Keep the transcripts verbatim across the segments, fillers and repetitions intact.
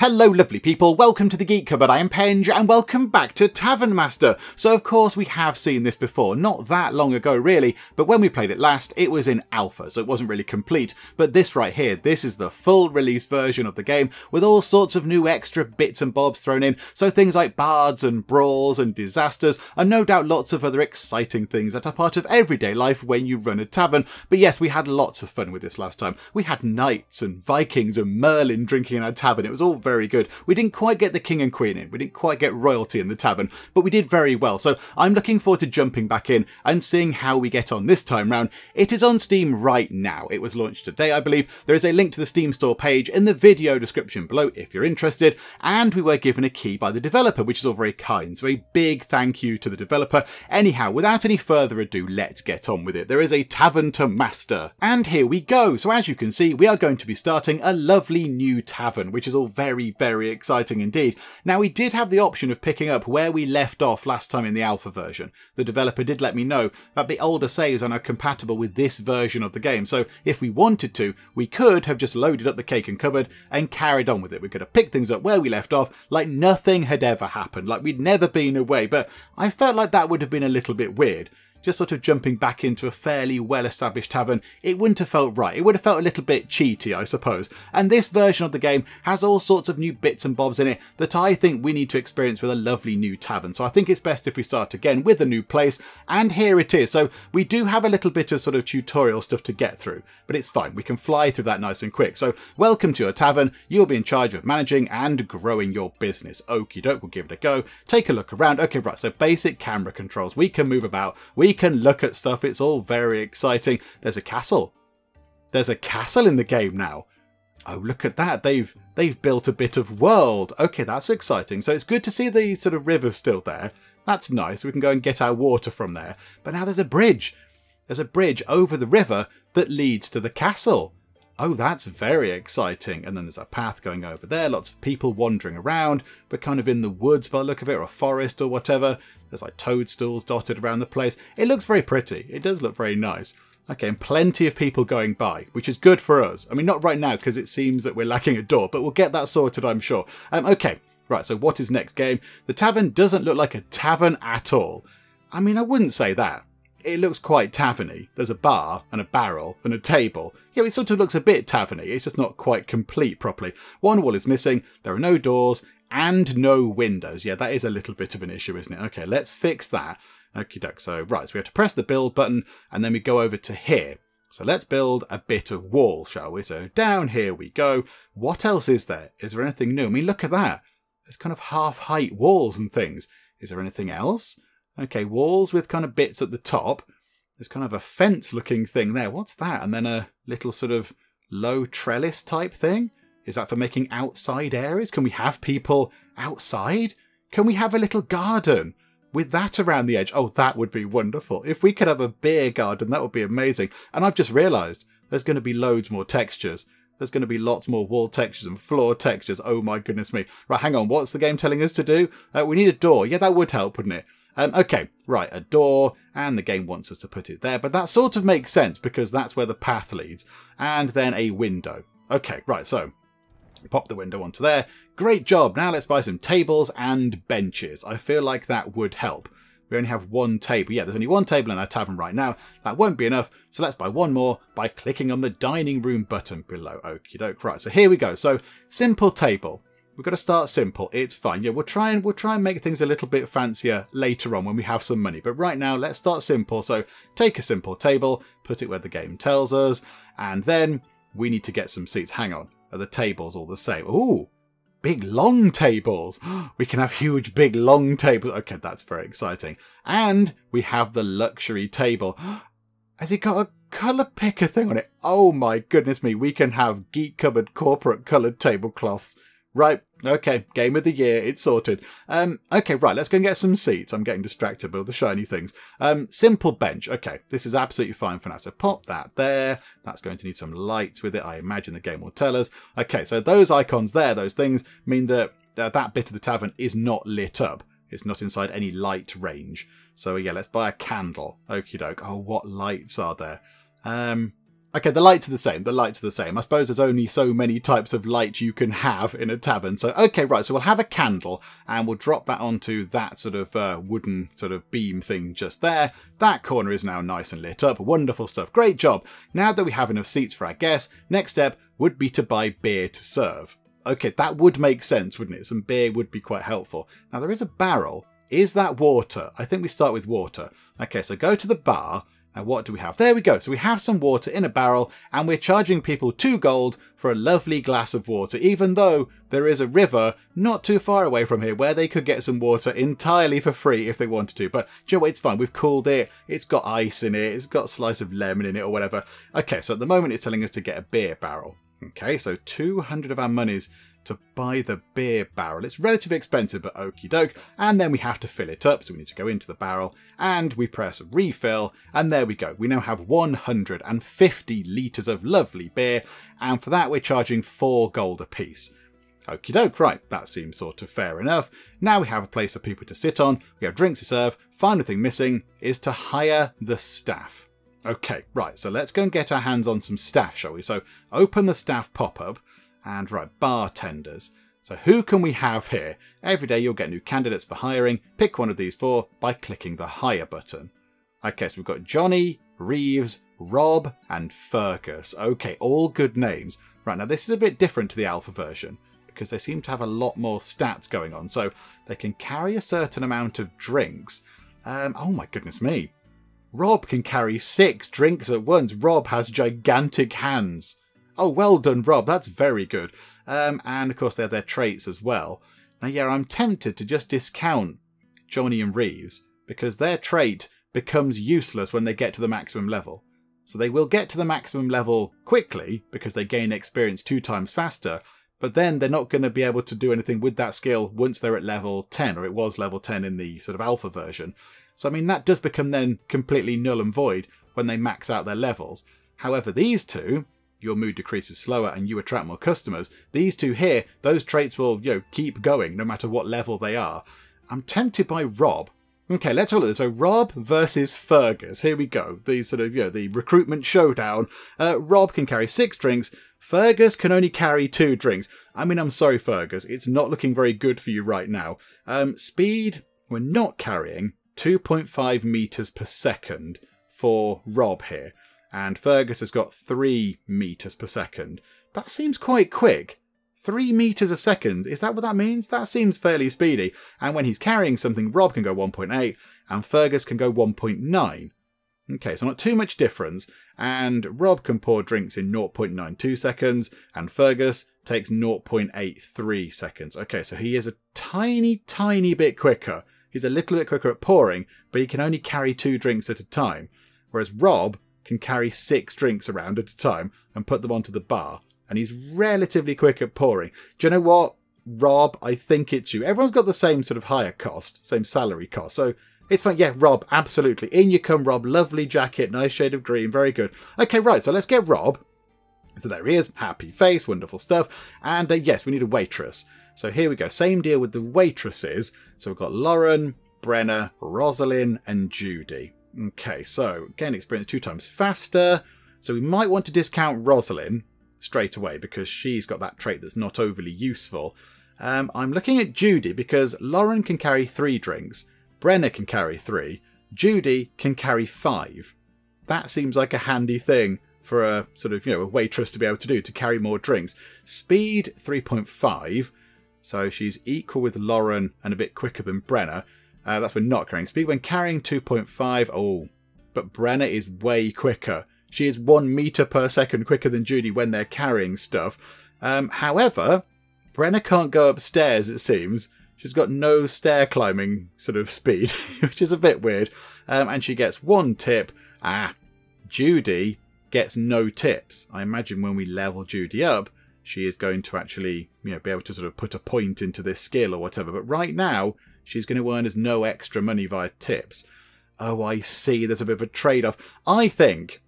Hello lovely people, welcome to the Geek Cupboard, I am Penge, and welcome back to Tavern Master. So of course we have seen this before, not that long ago really, but when we played it last it was in alpha, so it wasn't really complete, but this right here, this is the full release version of the game with all sorts of new extra bits and bobs thrown in, so things like bards and brawls and disasters, and no doubt lots of other exciting things that are part of everyday life when you run a tavern. But yes, we had lots of fun with this last time. We had knights and Vikings and Merlin drinking in our tavern, it was all very very good. We didn't quite get the king and queen in, we didn't quite get royalty in the tavern, but we did very well, so I'm looking forward to jumping back in and seeing how we get on this time round. It is on Steam right now, it was launched today I believe. There is a link to the Steam store page in the video description below if you're interested, and we were given a key by the developer, which is all very kind, so a big thank you to the developer. Anyhow, without any further ado, let's get on with it. There is a tavern to master, and here we go. So as you can see, we are going to be starting a lovely new tavern, which is all very very exciting indeed. Now we did have the option of picking up where we left off last time in the alpha version. The developer did let me know that the older saves are now compatible with this version of the game, so if we wanted to, we could have just loaded up the Cake and Cupboard and carried on with it. We could have picked things up where we left off like nothing had ever happened, like we'd never been away, but I felt like that would have been a little bit weird. Just sort of jumping back into a fairly well-established tavern, it wouldn't have felt right. It would have felt a little bit cheaty, I suppose. And this version of the game has all sorts of new bits and bobs in it that I think we need to experience with a lovely new tavern. So I think it's best if we start again with a new place. And here it is. So we do have a little bit of sort of tutorial stuff to get through, but it's fine. We can fly through that nice and quick. So welcome to your tavern. You'll be in charge of managing and growing your business. Okie doke, we'll give it a go. Take a look around. Okay, right. So basic camera controls. We can move about. We We can look at stuff, it's all very exciting. There's a castle. There's a castle in the game now. Oh, look at that, they've they've built a bit of world. Okay, that's exciting. So it's good to see the sort of river still there. That's nice, we can go and get our water from there. But now there's a bridge. There's a bridge over the river that leads to the castle. Oh, that's very exciting. And then there's a path going over there. Lots of people wandering around. We're kind of in the woods by the look of it, or a forest or whatever. There's like toadstools dotted around the place. It looks very pretty. It does look very nice. Okay, and plenty of people going by, which is good for us. I mean, not right now because it seems that we're lacking a door, but we'll get that sorted, I'm sure. Um, okay, right, so what is next game? The tavern doesn't look like a tavern at all. I mean, I wouldn't say that. It looks quite taverny. There's a bar and a barrel and a table. Yeah, it sort of looks a bit taverny. It's just not quite complete properly. One wall is missing. There are no doors and no windows. Yeah, that is a little bit of an issue, isn't it? Okay, let's fix that. Okie doke. So, right, so we have to press the build button and then we go over to here. So let's build a bit of wall, shall we? So down here we go. What else is there? Is there anything new? I mean, look at that. There's kind of half-height walls and things. Is there anything else? Okay, walls with kind of bits at the top. There's kind of a fence-looking thing there. What's that? And then a little sort of low trellis type thing. Is that for making outside areas? Can we have people outside? Can we have a little garden with that around the edge? Oh, that would be wonderful. If we could have a beer garden, that would be amazing. And I've just realised there's going to be loads more textures. There's going to be lots more wall textures and floor textures. Oh my goodness me. Right, hang on. What's the game telling us to do? Uh, we need a door. Yeah, that would help, wouldn't it? Um, okay, right, a door, and the game wants us to put it there, but that sort of makes sense because that's where the path leads, and then a window. Okay, right, so pop the window onto there. Great job. Now let's buy some tables and benches. I feel like that would help. We only have one table. Yeah, there's only one table in our tavern right now. That won't be enough, so let's buy one more by clicking on the dining room button below. Okie doke. Right, so here we go. So simple table. We've got to start simple. It's fine. Yeah, we'll try and we'll try and make things a little bit fancier later on when we have some money. But right now, let's start simple. So take a simple table, put it where the game tells us, and then we need to get some seats. Hang on. Are the tables all the same? Ooh, big long tables. We can have huge, big long tables. Okay, that's very exciting. And we have the luxury table. Has it got a colour picker thing on it? Oh my goodness me. We can have Geek Cupboard corporate coloured tablecloths. Right, okay, game of the year, it's sorted. Um, okay, right, let's go and get some seats. I'm getting distracted by all the shiny things. Um, simple bench, okay, this is absolutely fine for now. So pop that there. That's going to need some lights with it. I imagine the game will tell us. Okay, so those icons there, those things, mean that uh, that bit of the tavern is not lit up. It's not inside any light range. So yeah, let's buy a candle. Okie doke. Oh, what lights are there? Um, Okay, the lights are the same. The lights are the same. I suppose there's only so many types of light you can have in a tavern. So, okay, right. So we'll have a candle and we'll drop that onto that sort of uh, wooden sort of beam thing just there. That corner is now nice and lit up. Wonderful stuff. Great job. Now that we have enough seats for our guests, next step would be to buy beer to serve. Okay, that would make sense, wouldn't it? Some beer would be quite helpful. Now, there is a barrel. Is that water? I think we start with water. Okay, so go to the bar. Now, what do we have? There we go. So we have some water in a barrel and we're charging people two gold for a lovely glass of water, even though there is a river not too far away from here where they could get some water entirely for free if they wanted to. But Joe, it's fine. We've cooled it. It's got ice in it. It's got a slice of lemon in it or whatever. Okay, so at the moment it's telling us to get a beer barrel. Okay, so two hundred of our monies to buy the beer barrel. It's relatively expensive, but okie doke. And then we have to fill it up. So we need to go into the barrel and we press refill. And there we go. We now have one hundred fifty litres of lovely beer. And for that, we're charging four gold apiece. Okie doke, right. That seems sort of fair enough. Now we have a place for people to sit on. We have drinks to serve. Final thing missing is to hire the staff. Okay, right. So let's go and get our hands on some staff, shall we? So open the staff pop-up. And right, bartenders. So who can we have here? Every day you'll get new candidates for hiring. Pick one of these four by clicking the hire button. Okay, so we've got Johnny, Reeves, Rob, and Fergus. Okay, all good names. Right, now this is a bit different to the alpha version because they seem to have a lot more stats going on. So they can carry a certain amount of drinks. Um, oh my goodness me. Rob can carry six drinks at once. Rob has gigantic hands. Oh, well done, Rob. That's very good. Um, and, of course, they have their traits as well. Now, yeah, I'm tempted to just discount Johnny and Reeves because their trait becomes useless when they get to the maximum level. So they will get to the maximum level quickly because they gain experience two times faster, but then they're not going to be able to do anything with that skill once they're at level ten, or it was level ten in the sort of alpha version. So, I mean, that does become then completely null and void when they max out their levels. However, these two... your mood decreases slower and you attract more customers. These two here, those traits will, you know, keep going no matter what level they are. I'm tempted by Rob. Okay, let's have a look at this. So Rob versus Fergus. Here we go. The sort of, you know, the recruitment showdown. Uh, Rob can carry six drinks. Fergus can only carry two drinks. I mean, I'm sorry, Fergus. It's not looking very good for you right now. Um, speed, we're not carrying two point five metres per second for Rob here. And Fergus has got three metres per second. That seems quite quick. Three metres a second. Is that what that means? That seems fairly speedy. And when he's carrying something, Rob can go one point eight and Fergus can go one point nine. Okay, so not too much difference. And Rob can pour drinks in zero point nine two seconds and Fergus takes zero point eight three seconds. Okay, so he is a tiny, tiny bit quicker. He's a little bit quicker at pouring, but he can only carry two drinks at a time. Whereas Rob can carry six drinks around at a time and put them onto the bar. And he's relatively quick at pouring. Do you know what, Rob? I think it's you. Everyone's got the same sort of higher cost, same salary cost. So it's fine. Yeah, Rob, absolutely. In you come, Rob. Lovely jacket, nice shade of green. Very good. Okay, right. So let's get Rob. So there he is. Happy face, wonderful stuff. And uh, yes, we need a waitress. So here we go. Same deal with the waitresses. So we've got Lauren, Brenna, Rosalind, and Judy. Okay, so gain experience two times faster. So we might want to discount Rosalind straight away because she's got that trait that's not overly useful. Um, I'm looking at Judy because Lauren can carry three drinks. Brenna can carry three. Judy can carry five. That seems like a handy thing for a sort of, you know, a waitress to be able to do, to carry more drinks. Speed three point five. So she's equal with Lauren and a bit quicker than Brenna. Uh, that's when not carrying speed. When carrying two point five, oh, but Brenna is way quicker. She is one metre per second quicker than Judy when they're carrying stuff. Um, however, Brenna can't go upstairs, it seems. She's got no stair climbing sort of speed, which is a bit weird. Um, and she gets one tip. Ah, Judy gets no tips. I imagine when we level Judy up, she is going to actually, you know, be able to sort of put a point into this skill or whatever. But right now, she's going to earn us no extra money via tips. Oh, I see. There's a bit of a trade-off. I think,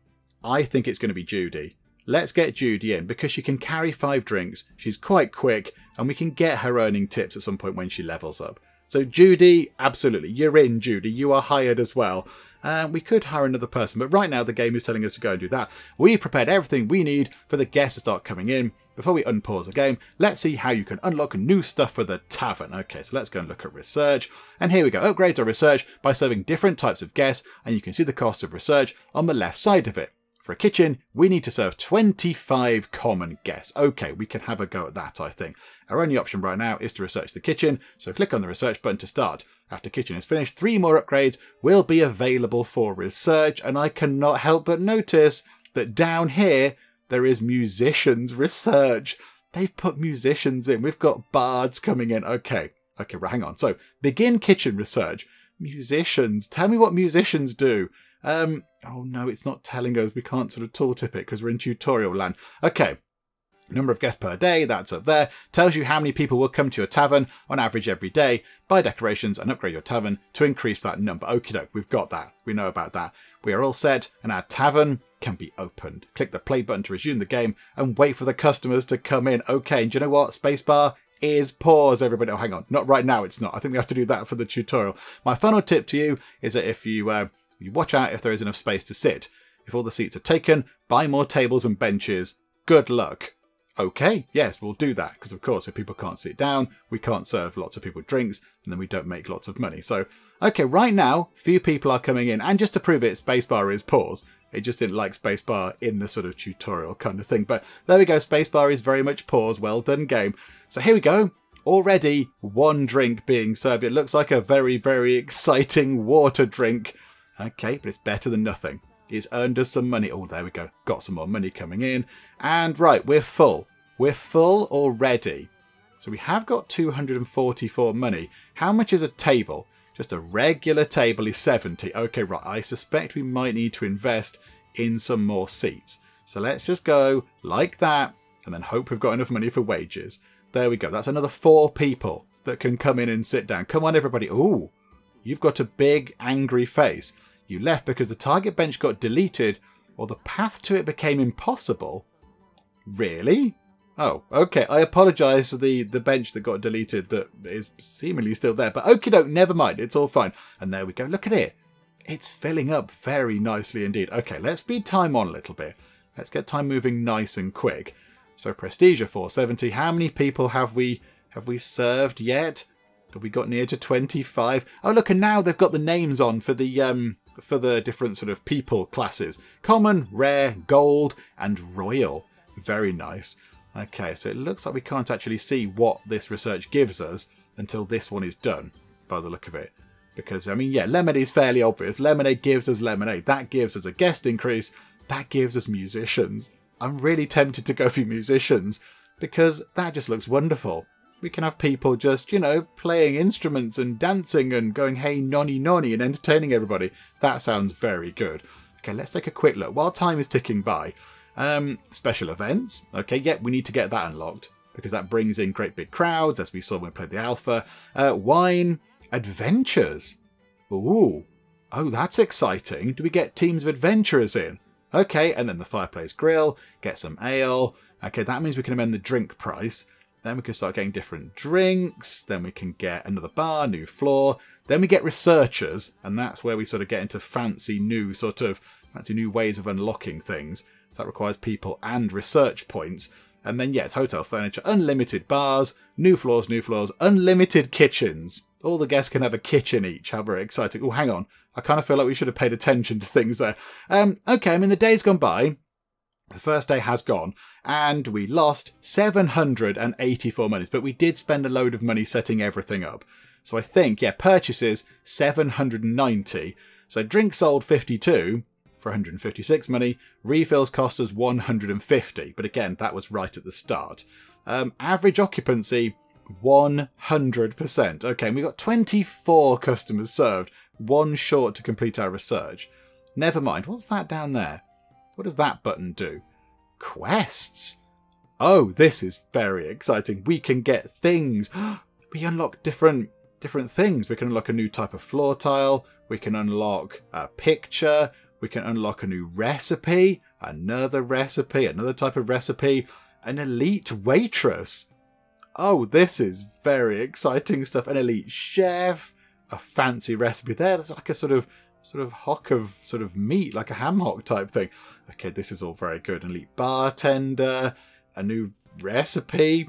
I think it's going to be Judy. Let's get Judy in because she can carry five drinks. She's quite quick and we can get her earning tips at some point when she levels up. So Judy, absolutely. You're in, Judy. You are hired as well. Uh, we could hire another person, but right now the game is telling us to go and do that. We've prepared everything we need for the guests to start coming in. Before we unpause the game, let's see how you can unlock new stuff for the tavern. Okay, so let's go and look at research. And here we go. Upgrades our research by serving different types of guests, and you can see the cost of research on the left side of it. For a kitchen, we need to serve twenty-five common guests. Okay, we can have a go at that, I think. Our only option right now is to research the kitchen, so click on the research button to start. After kitchen is finished, three more upgrades will be available for research, and I cannot help but notice that down here, there is musicians research. They've put musicians in. We've got bards coming in. Okay, okay, well, hang on. So, begin kitchen research. Musicians. Tell me what musicians do. Um, oh no, it's not telling us. We can't sort of tooltip it because we're in tutorial land. Okay, number of guests per day, that's up there. Tells you how many people will come to your tavern on average every day. Buy decorations and upgrade your tavern to increase that number. Okie doke, we've got that. We know about that. We are all set and our tavern can be opened. Click the play button to resume the game and wait for the customers to come in. Okay, and do you know what? Spacebar is pause, everybody. Oh, hang on. Not right now, it's not. I think we have to do that for the tutorial. My final tip to you is that if you... Uh, You watch out if there is enough space to sit. If all the seats are taken, buy more tables and benches. Good luck. Okay, yes, we'll do that. Because of course, if people can't sit down, we can't serve lots of people drinks, and then we don't make lots of money. So, okay, right now, few people are coming in. And just to prove it, spacebar is pause. It just didn't like spacebar in the sort of tutorial kind of thing. But there we go, spacebar is very much pause. Well done, game. So here we go. Already one drink being served. It looks like a very, very exciting water drink. Okay, but it's better than nothing. It's earned us some money. Oh, there we go. Got some more money coming in. And right, we're full. We're full already. So we have got two hundred forty-four money. How much is a table? Just a regular table is seventy. Okay, right. I suspect we might need to invest in some more seats. So let's just go like that and then hope we've got enough money for wages. There we go. That's another four people that can come in and sit down. Come on, everybody. Ooh, you've got a big angry face. You left because the target bench got deleted or the path to it became impossible. Really? Oh, okay. I apologise for the, the bench that got deleted that is seemingly still there. But okie doke, never mind. It's all fine. And there we go. Look at it. It's filling up very nicely indeed. Okay, let's speed time on a little bit. Let's get time moving nice and quick. So Prestige four seventy. How many people have we have we served yet? Have we got near to twenty-five? Oh, look, and now they've got the names on for the um for the different sort of people classes. Common, rare, gold, and royal. Very nice. Okay, so it looks like we can't actually see what this research gives us until this one is done, by the look of it. Because, I mean, yeah, lemonade is fairly obvious. Lemonade gives us lemonade. That gives us a guest increase. That gives us musicians. I'm really tempted to go for musicians because that just looks wonderful. We can have people just, you know, playing instruments and dancing and going, hey, nonny, nonny, and entertaining everybody. That sounds very good. Okay, let's take a quick look. While time is ticking by, um, special events. Okay, yep, we need to get that unlocked because that brings in great big crowds, as we saw when we played the alpha. Uh, wine, adventures. Ooh, oh, that's exciting. Do we get teams of adventurers in? Okay, and then the fireplace grill, get some ale. Okay, that means we can amend the drink price. Then we can start getting different drinks. Then we can get another bar, new floor. Then we get researchers. And that's where we sort of get into fancy new sort of fancy new ways of unlocking things. So that requires people and research points. And then, yes, hotel furniture, unlimited bars, new floors, new floors, unlimited kitchens. All the guests can have a kitchen each. How very exciting. Oh, hang on. I kind of feel like we should have paid attention to things there. Um, okay, I mean, the day's gone by. The first day has gone and we lost seven hundred eighty-four monies, but we did spend a load of money setting everything up. So I think, yeah, purchases seven hundred ninety. So drinks sold fifty-two for one hundred fifty-six money. Refills cost us one hundred fifty. But again, that was right at the start. Um, average occupancy, one hundred percent. Okay, and we got twenty-four customers served, one short to complete our research. Never mind. What's that down there? What does that button do? Quests. Oh, this is very exciting. We can get things. We unlock different different things. We can unlock a new type of floor tile. We can unlock a picture. We can unlock a new recipe. Another recipe. Another type of recipe. An elite waitress. Oh, this is very exciting stuff. An elite chef. A fancy recipe there. That's like a sort of sort of hock of sort of meat, like a ham hock type thing. Okay, this is all very good. An elite bartender, a new recipe.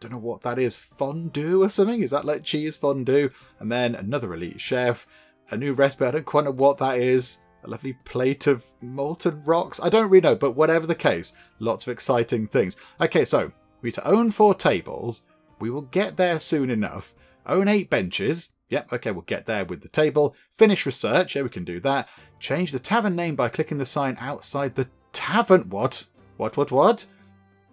Don't know what that is. Fondue or something? Is that like cheese fondue? And then another elite chef, a new recipe. I don't quite know what that is. A lovely plate of molten rocks. I don't really know, but whatever the case, lots of exciting things. Okay, so we to own four tables. We will get there soon enough. Own eight benches. Yep, okay, we'll get there with the table. Finish research. Yeah, we can do that. Change the tavern name by clicking the sign outside the tavern. What? What, what, what?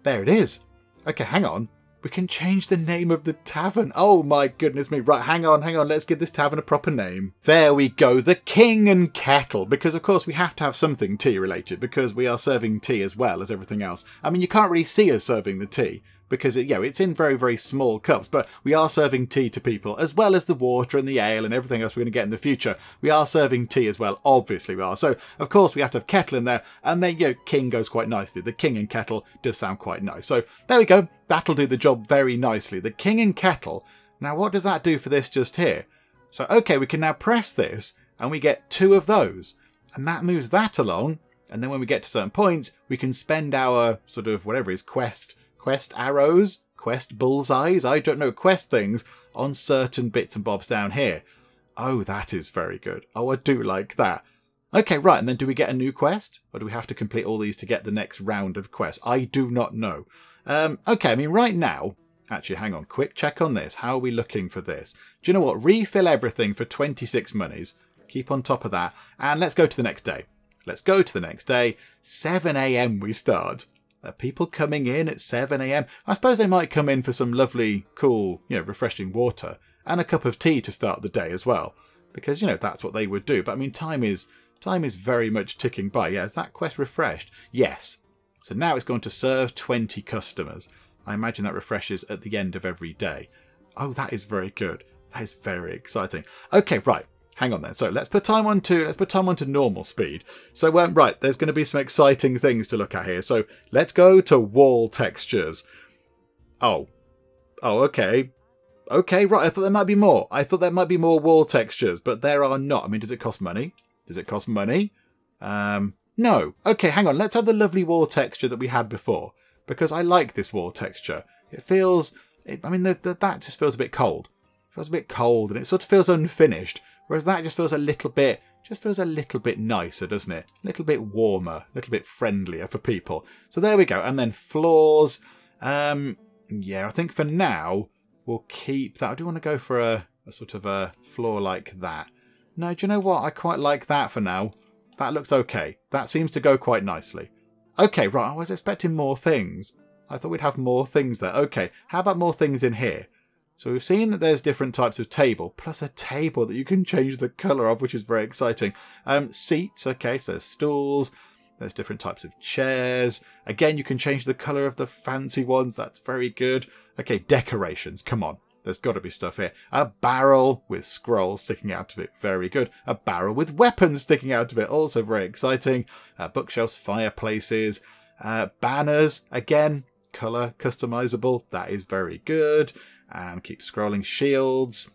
There it is. Okay, hang on. We can change the name of the tavern. Oh my goodness me. Right, hang on, hang on. Let's give this tavern a proper name. There we go. The King and Kettle. Because, of course, we have to have something tea related because we are serving tea as well as everything else. I mean, you can't really see us serving the tea because, it, you know, it's in very, very small cups. But we are serving tea to people as well as the water and the ale and everything else we're going to get in the future. We are serving tea as well. Obviously we are. So, of course, we have to have kettle in there. And then, you know, King goes quite nicely. The King and Kettle does sound quite nice. So, there we go. That'll do the job very nicely. The King and Kettle. Now, what does that do for this just here? So, okay, we can now press this and we get two of those. And that moves that along. And then when we get to certain points, we can spend our sort of whatever is quest, quest arrows, quest bullseyes, I don't know, quest things on certain bits and bobs down here. Oh, that is very good. Oh, I do like that. Okay, right. And then do we get a new quest? Or do we have to complete all these to get the next round of quests? I do not know. Um, okay, I mean, right now, actually, hang on, quick check on this. How are we looking for this? Do you know what? Refill everything for twenty-six monies. Keep on top of that. And let's go to the next day. Let's go to the next day. seven A M we start. Are people coming in at seven A M? I suppose they might come in for some lovely, cool, you know, refreshing water and a cup of tea to start the day as well. Because, you know, that's what they would do. But I mean, time is, time is very much ticking by. Yeah, is that quest refreshed? Yes. So now it's going to serve twenty customers. I imagine that refreshes at the end of every day. Oh, that is very good. That is very exciting. Okay, right. Hang on then. So let's put time on to, let's put time on to normal speed. So, um, right, there's going to be some exciting things to look at here. So let's go to wall textures. Oh. Oh, okay. Okay, right. I thought there might be more. I thought there might be more wall textures, but there are not. I mean, does it cost money? Does it cost money? Um... No. Okay, hang on. Let's have the lovely wall texture that we had before. Because I like this wall texture. It feels... It, I mean, the, the, that just feels a bit cold. It feels a bit cold and it sort of feels unfinished. Whereas that just feels a little bit... Just feels a little bit nicer, doesn't it? A little bit warmer. A little bit friendlier for people. So there we go. And then floors. Um, yeah, I think for now, we'll keep that. I do want to go for a, a sort of a floor like that. No, do you know what? I quite like that for now. That looks okay. That seems to go quite nicely. Okay, right. I was expecting more things. I thought we'd have more things there. Okay, how about more things in here? So we've seen that there's different types of table, plus a table that you can change the colour of, which is very exciting. Um, seats, okay, so there's stools. There's different types of chairs. Again, you can change the colour of the fancy ones. That's very good. Okay, decorations. Come on. There's got to be stuff here. A barrel with scrolls sticking out of it. Very good. A barrel with weapons sticking out of it. Also very exciting. Uh, bookshelves, fireplaces, uh, banners. Again, colour customisable. That is very good. And keep scrolling. Shields.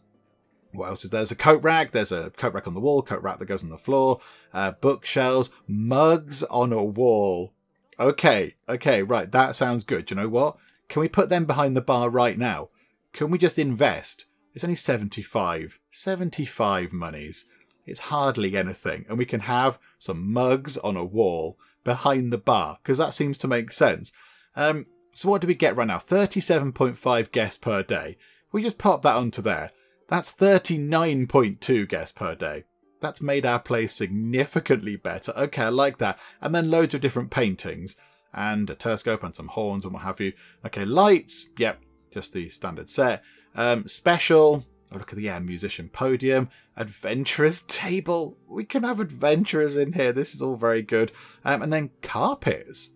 What else is there? There's a coat rack. There's a coat rack on the wall. Coat rack that goes on the floor. Uh, bookshelves. Mugs on a wall. Okay. Okay. Right. That sounds good. Do you know what? Can we put them behind the bar right now? Can we just invest? It's only seventy-five. seventy-five monies. It's hardly anything. And we can have some mugs on a wall behind the bar. Because that seems to make sense. Um, so what do we get right now? thirty-seven point five guests per day. We just pop that onto there. That's thirty-nine point two guests per day. That's made our place significantly better. Okay, I like that. And then loads of different paintings. And a telescope and some horns and what have you. Okay, lights. Yep. Just the standard set. Um, special. Oh, look at the yeah, musician podium. Adventurers table. We can have adventurers in here. This is all very good. Um, and then carpets.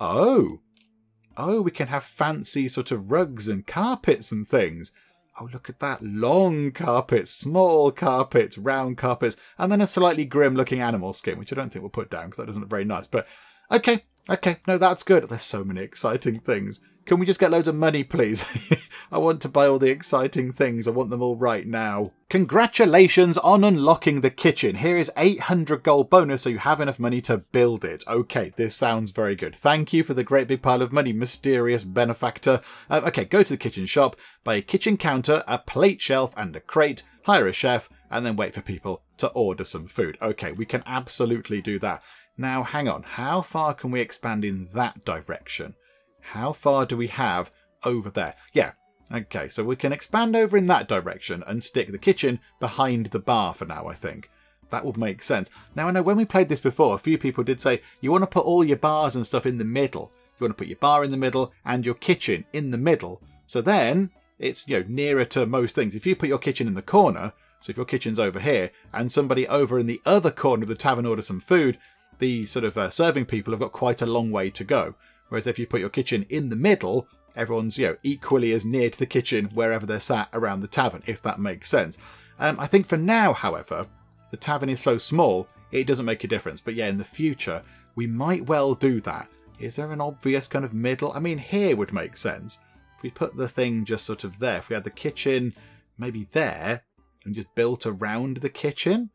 Oh. Oh, we can have fancy sort of rugs and carpets and things. Oh, look at that. Long carpets, small carpets, round carpets. And then a slightly grim looking animal skin, which I don't think we'll put down because that doesn't look very nice. But okay. Okay. No, that's good. There's so many exciting things. Can we just get loads of money, please? I want to buy all the exciting things. I want them all right now. Congratulations on unlocking the kitchen. Here is eight hundred gold bonus, so you have enough money to build it. Okay, this sounds very good. Thank you for the great big pile of money, mysterious benefactor. Um, okay, go to the kitchen shop, buy a kitchen counter, a plate shelf and a crate, hire a chef, and then wait for people to order some food. Okay, we can absolutely do that. Now, hang on. How far can we expand in that direction? How far do we have over there? Yeah. Okay, so we can expand over in that direction and stick the kitchen behind the bar for now, I think. That would make sense. Now, I know when we played this before, a few people did say, you want to put all your bars and stuff in the middle. You want to put your bar in the middle and your kitchen in the middle. So then it's, you know, nearer to most things. If you put your kitchen in the corner, so if your kitchen's over here and somebody over in the other corner of the tavern orders some food, the sort of uh, serving people have got quite a long way to go. Whereas if you put your kitchen in the middle, everyone's, you know, equally as near to the kitchen wherever they're sat around the tavern, if that makes sense. Um, I think for now, however, the tavern is so small, it doesn't make a difference. But yeah, in the future, we might well do that. Is there an obvious kind of middle? I mean, here would make sense. If we put the thing just sort of there, if we had the kitchen maybe there and just built around the kitchen,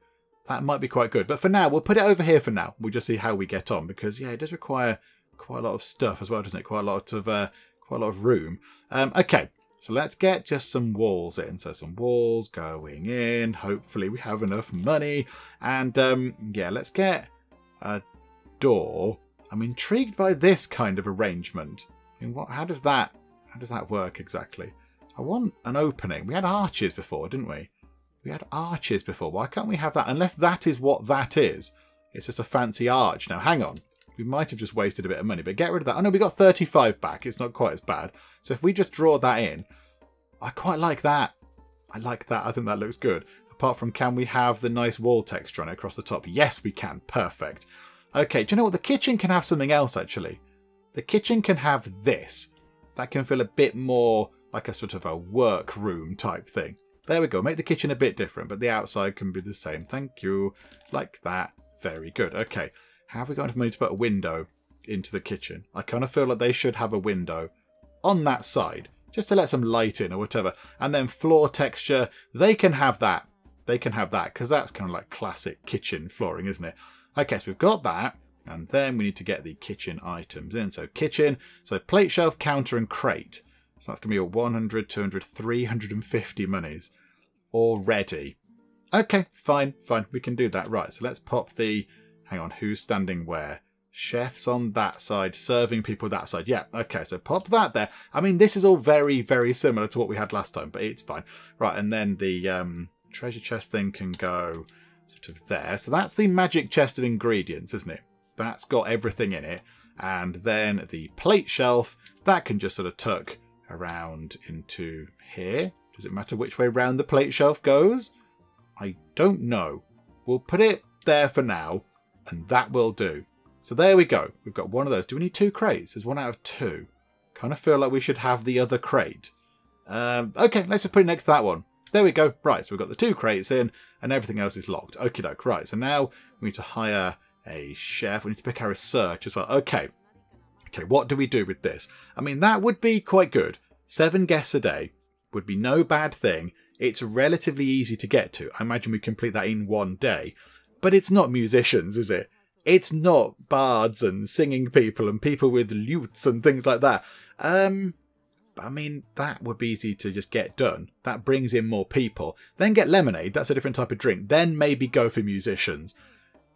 that might be quite good. But for now, we'll put it over here for now. We'll just see how we get on because, yeah, it does require quite a lot of stuff as well, doesn't it? Quite a lot of uh, quite a lot of room. Um, okay, so let's get just some walls in. So some walls going in. Hopefully we have enough money. And um, yeah, let's get a door. I'm intrigued by this kind of arrangement. I mean, what? How does that? How does that work exactly? I want an opening. We had arches before, didn't we? We had arches before. Why can't we have that? Unless that is what that is. It's just a fancy arch. Now, hang on. We might have just wasted a bit of money, but get rid of that. Oh no, we got thirty-five back. It's not quite as bad. So if we just draw that in, I quite like that. I like that. I think that looks good. Apart from, can we have the nice wall texture on it across the top? Yes, we can. Perfect. Okay, do you know what? The kitchen can have something else, actually. The kitchen can have this. That can feel a bit more like a sort of a workroom type thing. There we go. Make the kitchen a bit different, but the outside can be the same. Thank you. Like that. Very good. Okay. How have we got enough money to put a window into the kitchen? I kind of feel like they should have a window on that side, just to let some light in or whatever. And then floor texture, they can have that. They can have that, because that's kind of like classic kitchen flooring, isn't it? Okay, so we've got that. And then we need to get the kitchen items in. So kitchen, so plate, shelf, counter, and crate. So that's going to be a one hundred, two hundred, three hundred fifty monies already. Okay, fine, fine. We can do that. Right, so let's pop the... Hang on, who's standing where? Chefs on that side, serving people that side. Yeah, okay, so pop that there. I mean, this is all very, very similar to what we had last time, but it's fine. Right, and then the um, treasure chest thing can go sort of there. So that's the magic chest of ingredients, isn't it? That's got everything in it. And then the plate shelf, that can just sort of tuck around into here. Does it matter which way round the plate shelf goes? I don't know. We'll put it there for now. And that will do. So there we go. We've got one of those. Do we need two crates? There's one out of two. Kind of feel like we should have the other crate. Um, okay, let's just put it next to that one. There we go. Right, so we've got the two crates in and everything else is locked. Okie doke. Right, so now we need to hire a chef. We need to pick our search as well. Okay. Okay, what do we do with this? I mean, that would be quite good. Seven guests a day would be no bad thing. It's relatively easy to get to. I imagine we complete that in one day. But it's not musicians, is it? It's not bards and singing people and people with lutes and things like that. Um, I mean, that would be easy to just get done. That brings in more people. Then get lemonade. That's a different type of drink. Then maybe go for musicians.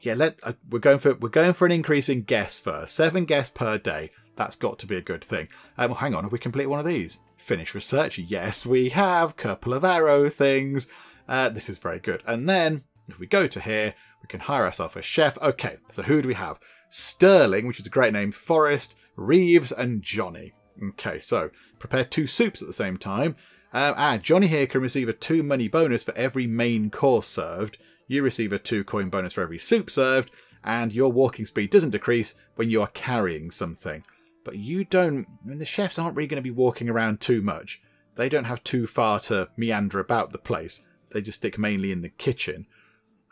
Yeah, let uh, we're going for we're going for an increase in guests first. Seven guests per day. That's got to be a good thing. Um, hang on, have we completed one of these? Finish research. Yes, we have. Couple of arrow things. Uh, this is very good. And then if we go to here, we can hire ourselves a chef. Okay, so who do we have? Sterling, which is a great name, Forrest, Reeves, and Johnny. Okay, so prepare two soups at the same time. Um, ah, Johnny here can receive a two money bonus for every main course served. You receive a two coin bonus for every soup served, and your walking speed doesn't decrease when you are carrying something. But you don't... I mean, the chefs aren't really going to be walking around too much. They don't have too far to meander about the place. They just stick mainly in the kitchen.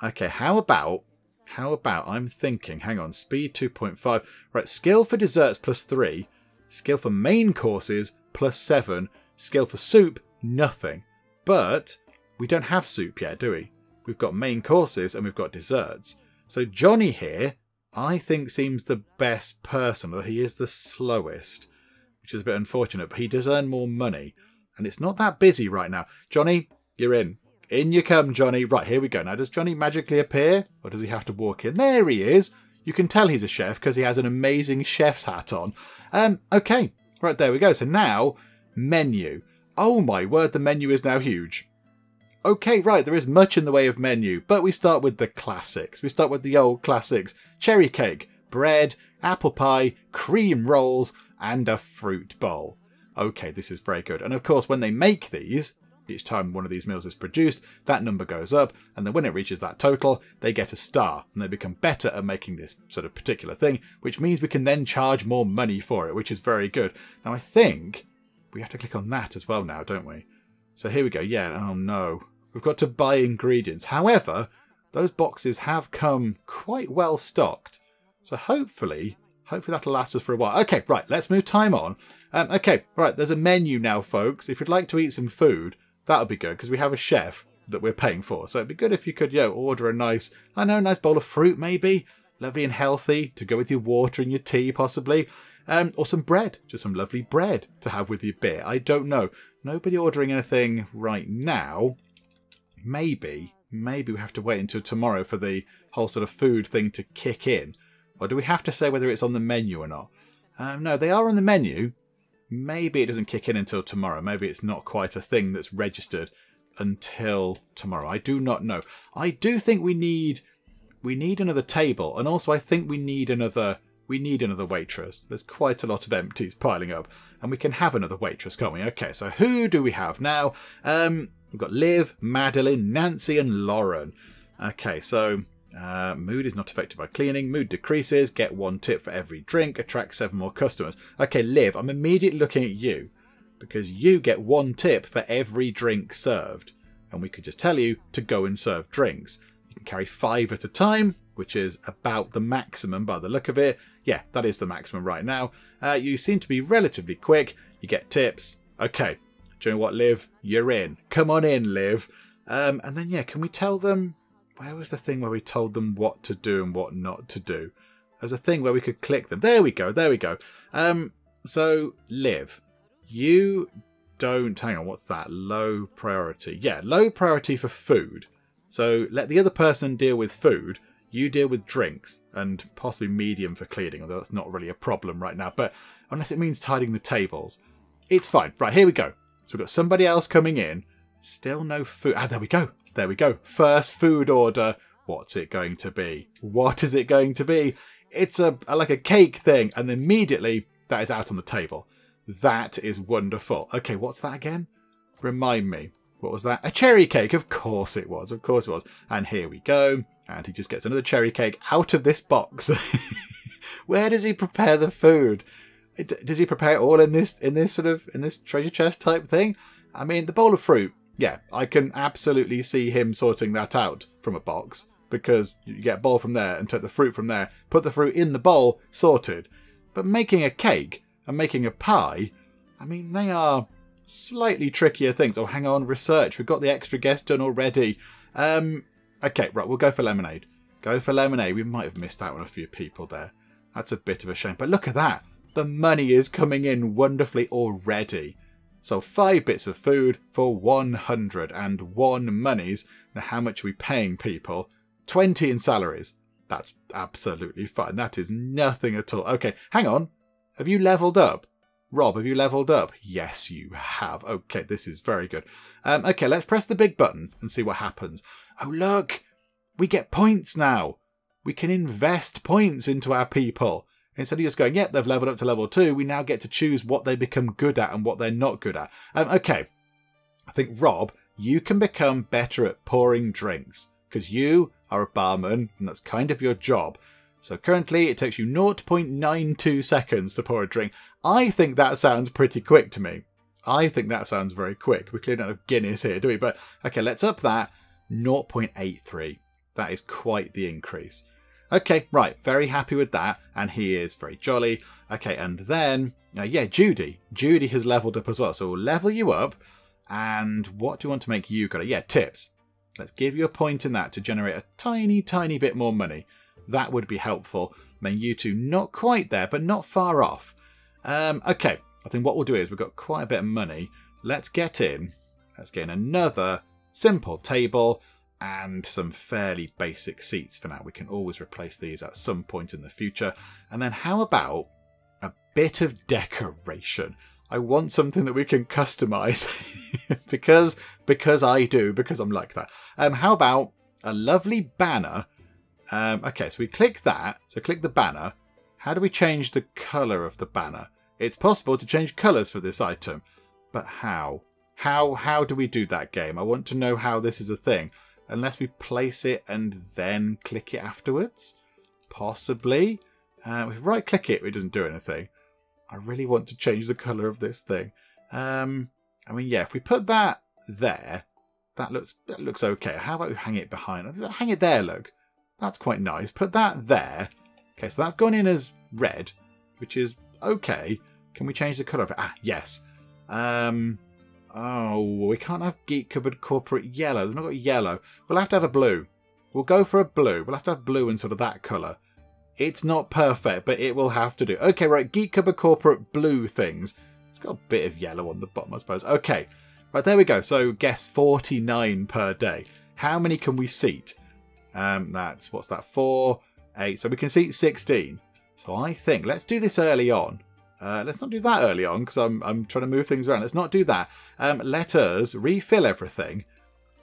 Okay, how about, how about, I'm thinking, hang on, speed two point five. Right, skill for desserts plus three, Skill for main courses, plus seven. Skill for soup, nothing. But we don't have soup yet, do we? We've got main courses and we've got desserts. So Johnny here, I think, seems the best person, although he is the slowest, which is a bit unfortunate, but he does earn more money. And it's not that busy right now. Johnny, you're in. In you come, Johnny. Right, here we go. Now, does Johnny magically appear? Or does he have to walk in? There he is. You can tell he's a chef because he has an amazing chef's hat on. Um, okay. Right, there we go. So now, menu. Oh my word, the menu is now huge. Okay, right, there is much in the way of menu, but we start with the classics. We start with the old classics. Cherry cake, bread, apple pie, cream rolls, and a fruit bowl. Okay, this is very good. And of course, when they make these, each time one of these meals is produced, that number goes up, and then when it reaches that total, they get a star, and they become better at making this sort of particular thing, which means we can then charge more money for it, which is very good. Now, I think we have to click on that as well now, don't we? So here we go. Yeah, oh no. We've got to buy ingredients. However, those boxes have come quite well stocked. So hopefully, hopefully that'll last us for a while. Okay, right, let's move time on. Um, okay, right, there's a menu now, folks. If you'd like to eat some food, that would be good because we have a chef that we're paying for. So it'd be good if you could, you know, order a nice, I know, a nice bowl of fruit maybe. Lovely and healthy to go with your water and your tea possibly. Um, or some bread, just some lovely bread to have with your beer. I don't know. Nobody ordering anything right now. Maybe, maybe we have to wait until tomorrow for the whole sort of food thing to kick in. Or do we have to say whether it's on the menu or not? Um, no, they are on the menu. Maybe it doesn't kick in until tomorrow. Maybe it's not quite a thing that's registered until tomorrow. I do not know. I do think we need, we need another table. And also I think we need another, we need another waitress. There's quite a lot of empties piling up. And we can have another waitress, can't we? Okay, so who do we have now? Um, we've got Liv, Madeline, Nancy, and Lauren. Okay, so uh, mood is not affected by cleaning. Mood decreases. Get one tip for every drink. Attract seven more customers. Okay, Liv, I'm immediately looking at you because you get one tip for every drink served. And we could just tell you to go and serve drinks. You can carry five at a time, which is about the maximum by the look of it. Yeah, that is the maximum right now. Uh, you seem to be relatively quick. You get tips. Okay. Do you know what, Liv? You're in. Come on in, Liv. Um, and then, yeah, can we tell them... Where was the thing where we told them what to do and what not to do? There's a thing where we could click them. There we go. There we go. Um, so, Liv, you don't... Hang on, what's that? Low priority. Yeah, low priority for food. So, let the other person deal with food. You deal with drinks and possibly medium for cleaning, although that's not really a problem right now. But unless it means tidying the tables, it's fine. Right, here we go. So we've got somebody else coming in. Still no food. Ah, there we go. There we go. First food order. What's it going to be? What is it going to be? It's a, a like a cake thing. And immediately that is out on the table. That is wonderful. Okay, what's that again? Remind me. What was that? A cherry cake. Of course it was. Of course it was. And here we go. And he just gets another cherry cake out of this box. Where does he prepare the food? Does he prepare it all in this in this sort of in this treasure chest type thing? I mean, the bowl of fruit. Yeah, I can absolutely see him sorting that out from a box because you get a bowl from there and take the fruit from there, put the fruit in the bowl, sorted. But making a cake and making a pie, I mean, they are slightly trickier things. Oh, hang on, research. We've got the extra guest done already. Um. Okay, right, we'll go for lemonade. Go for lemonade. We might have missed out on a few people there. That's a bit of a shame. But look at that. The money is coming in wonderfully already. So five bits of food for one hundred and one monies. Now, how much are we paying people? twenty in salaries. That's absolutely fine. That is nothing at all. Okay, hang on. Have you leveled up? Rob, have you leveled up? Yes, you have. Okay, this is very good. Um, okay, let's press the big button and see what happens. Oh, look, we get points now. We can invest points into our people. Instead of just going, yep, they've leveled up to level two, we now get to choose what they become good at and what they're not good at. Um, okay, I think, Rob, you can become better at pouring drinks because you are a barman and that's kind of your job. So currently it takes you zero point nine two seconds to pour a drink. I think that sounds pretty quick to me. I think that sounds very quick. We clearly don't have Guinness here, do we? But okay, let's up that. zero point eight three. That is quite the increase. Okay, right, very happy with that, and he is very jolly. Okay, and then, uh, yeah, Judy. Judy has leveled up as well, so we'll level you up. And what do you want to make you go to? Yeah, tips. Let's give you a point in that to generate a tiny, tiny bit more money. That would be helpful. And then you two, not quite there, but not far off. Um, okay, I think what we'll do is we've got quite a bit of money. Let's get in. Let's get in another simple table and some fairly basic seats for now. We can always replace these at some point in the future. And then how about a bit of decoration? I want something that we can customize because because I do, because I'm like that. Um, how about a lovely banner? Um, okay, so we click that. So click the banner. How do we change the color of the banner? It's possible to change colors for this item, but how? How, how do we do that, game? I want to know how this is a thing. Unless we place it and then click it afterwards? Possibly. Uh, if we right click it, it doesn't do anything. I really want to change the colour of this thing. Um, I mean, yeah, if we put that there, that looks that looks okay. How about we hang it behind? Hang it there, look. That's quite nice. Put that there. Okay, so that's gone in as red, which is okay. Can we change the colour of it? Ah, yes. Um... Oh, we can't have Geek Cupboard Corporate yellow. They've not got yellow. We'll have to have a blue. We'll go for a blue. We'll have to have blue in sort of that colour. It's not perfect, but it will have to do. Okay, right. Geek Cupboard Corporate blue things. It's got a bit of yellow on the bottom, I suppose. Okay. Right, there we go. So, guess forty-nine per day. How many can we seat? Um, that's, what's that? Four, eight. So, we can seat sixteen. So, I think, let's do this early on. Uh, let's not do that early on because I'm, I'm trying to move things around. Let's not do that. Um, let us refill everything.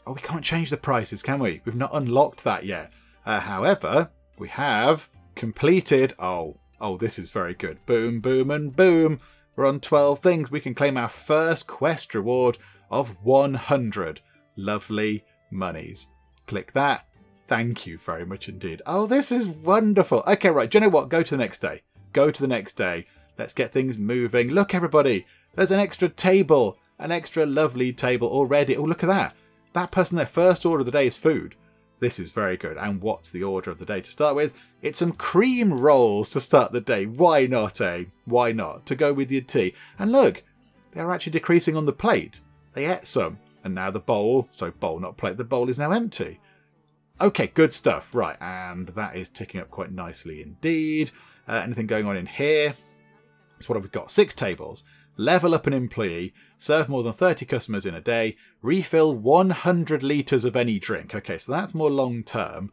Oh, we can't change the prices, can we? We've not unlocked that yet. Uh, however, we have completed... Oh, oh, this is very good. Boom, boom, and boom. We're on twelve things. We can claim our first quest reward of one hundred lovely monies. Click that. Thank you very much indeed. Oh, this is wonderful. Okay, right. Do you know what? Go to the next day. Go to the next day. Let's get things moving. Look, everybody, there's an extra table, an extra lovely table already. Oh, look at that. That person, their first order of the day is food. This is very good. And what's the order of the day to start with? It's some cream rolls to start the day. Why not, eh? Why not? To go with your tea. And look, they're actually decreasing on the plate. They ate some. And now the bowl, so bowl, not plate, the bowl is now empty. Okay, good stuff. Right, and that is ticking up quite nicely indeed. Uh, anything going on in here? So what have we got? Six tables. Level up an employee. Serve more than thirty customers in a day. Refill one hundred litres of any drink. Okay, so that's more long term.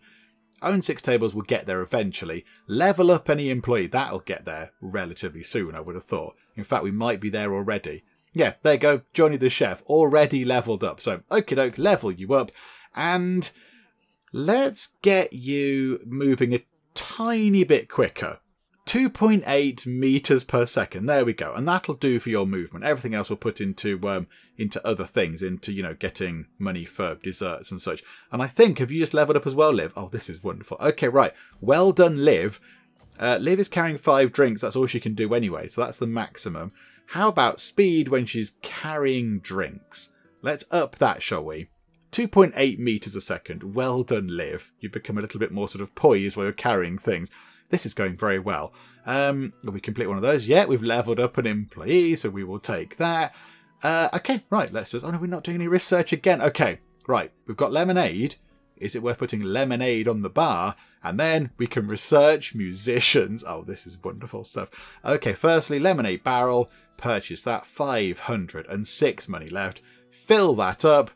Own six tables will get there eventually. Level up any employee. That'll get there relatively soon, I would have thought. In fact, we might be there already. Yeah, there you go. Johnny the Chef. Already levelled up. So, okie doke, level you up. And let's get you moving a tiny bit quicker. two point eight meters per second. There we go. And that'll do for your movement. Everything else we'll put into um, into other things, into, you know, getting money for desserts and such. And I think, have you just leveled up as well, Liv? Oh, this is wonderful. Okay, right. Well done, Liv. Uh, Liv is carrying five drinks. That's all she can do anyway. So that's the maximum. How about speed when she's carrying drinks? Let's up that, shall we? two point eight meters a second. Well done, Liv. You've become a little bit more sort of poised while you're carrying things. This is going very well. Um, will we complete one of those? Yeah, we've leveled up an employee, so we will take that. Uh, okay, right, let's just... Oh, no, we're not doing any research again. Okay, right, we've got lemonade. Is it worth putting lemonade on the bar? And then we can research musicians. Oh, this is wonderful stuff. Okay, firstly, lemonade barrel. Purchase that. five hundred six money left. Fill that up.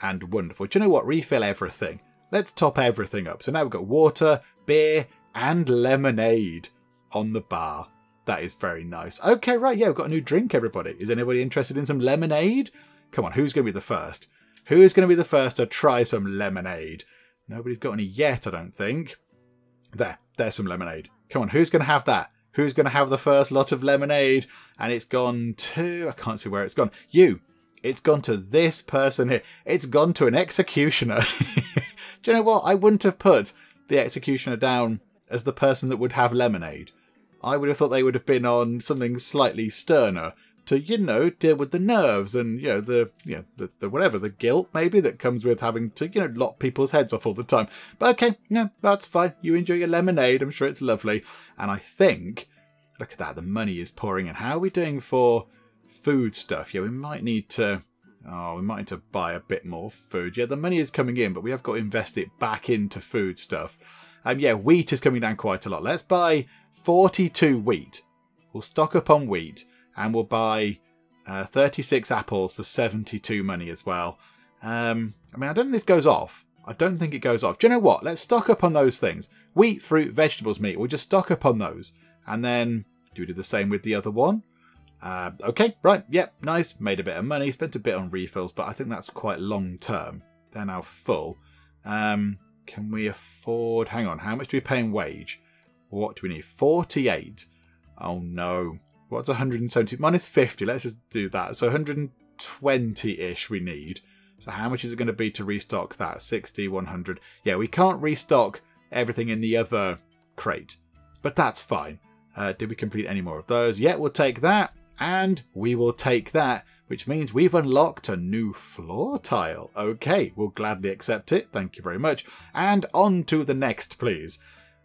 And wonderful. Do you know what? Refill everything. Let's top everything up. So now we've got water, beer, and lemonade on the bar. That is very nice. Okay, right, yeah, we've got a new drink, everybody. Is anybody interested in some lemonade? Come on, who's going to be the first? Who's going to be the first to try some lemonade? Nobody's got any yet, I don't think. There, there's some lemonade. Come on, who's going to have that? Who's going to have the first lot of lemonade? And it's gone to... I can't see where it's gone. You. It's gone to this person here. It's gone to an executioner. Do you know what? I wouldn't have put the executioner down as the person that would have lemonade. I would have thought they would have been on something slightly sterner to, you know, deal with the nerves and, you know, the, you know, the, the whatever, the guilt maybe that comes with having to, you know, lop people's heads off all the time. But okay, no, that's fine. You enjoy your lemonade. I'm sure it's lovely. And I think, look at that, the money is pouring in. How are we doing for food stuff? Yeah, we might need to, oh, we might need to buy a bit more food. Yeah, the money is coming in, but we have got to invest it back into food stuff. Um, yeah, wheat is coming down quite a lot. Let's buy forty-two wheat. We'll stock up on wheat and we'll buy uh, thirty-six apples for seventy-two money as well. Um, I mean, I don't think this goes off. I don't think it goes off. Do you know what? Let's stock up on those things. Wheat, fruit, vegetables, meat. We'll just stock up on those. And then do we do the same with the other one? Uh, okay, right. Yep, nice. Made a bit of money. Spent a bit on refills, but I think that's quite long term. They're now full. Um, can we afford... Hang on. How much do we pay in wage? What do we need? forty-eight. Oh, no. What's one hundred seventy? Minus fifty. Let's just do that. So one hundred twenty-ish we need. So how much is it going to be to restock that? sixty, one hundred. Yeah, we can't restock everything in the other crate, but that's fine. Uh, did we complete any more of those? Yeah, we'll take that, and we will take that, which means we've unlocked a new floor tile. Okay, we'll gladly accept it. Thank you very much. And on to the next, please.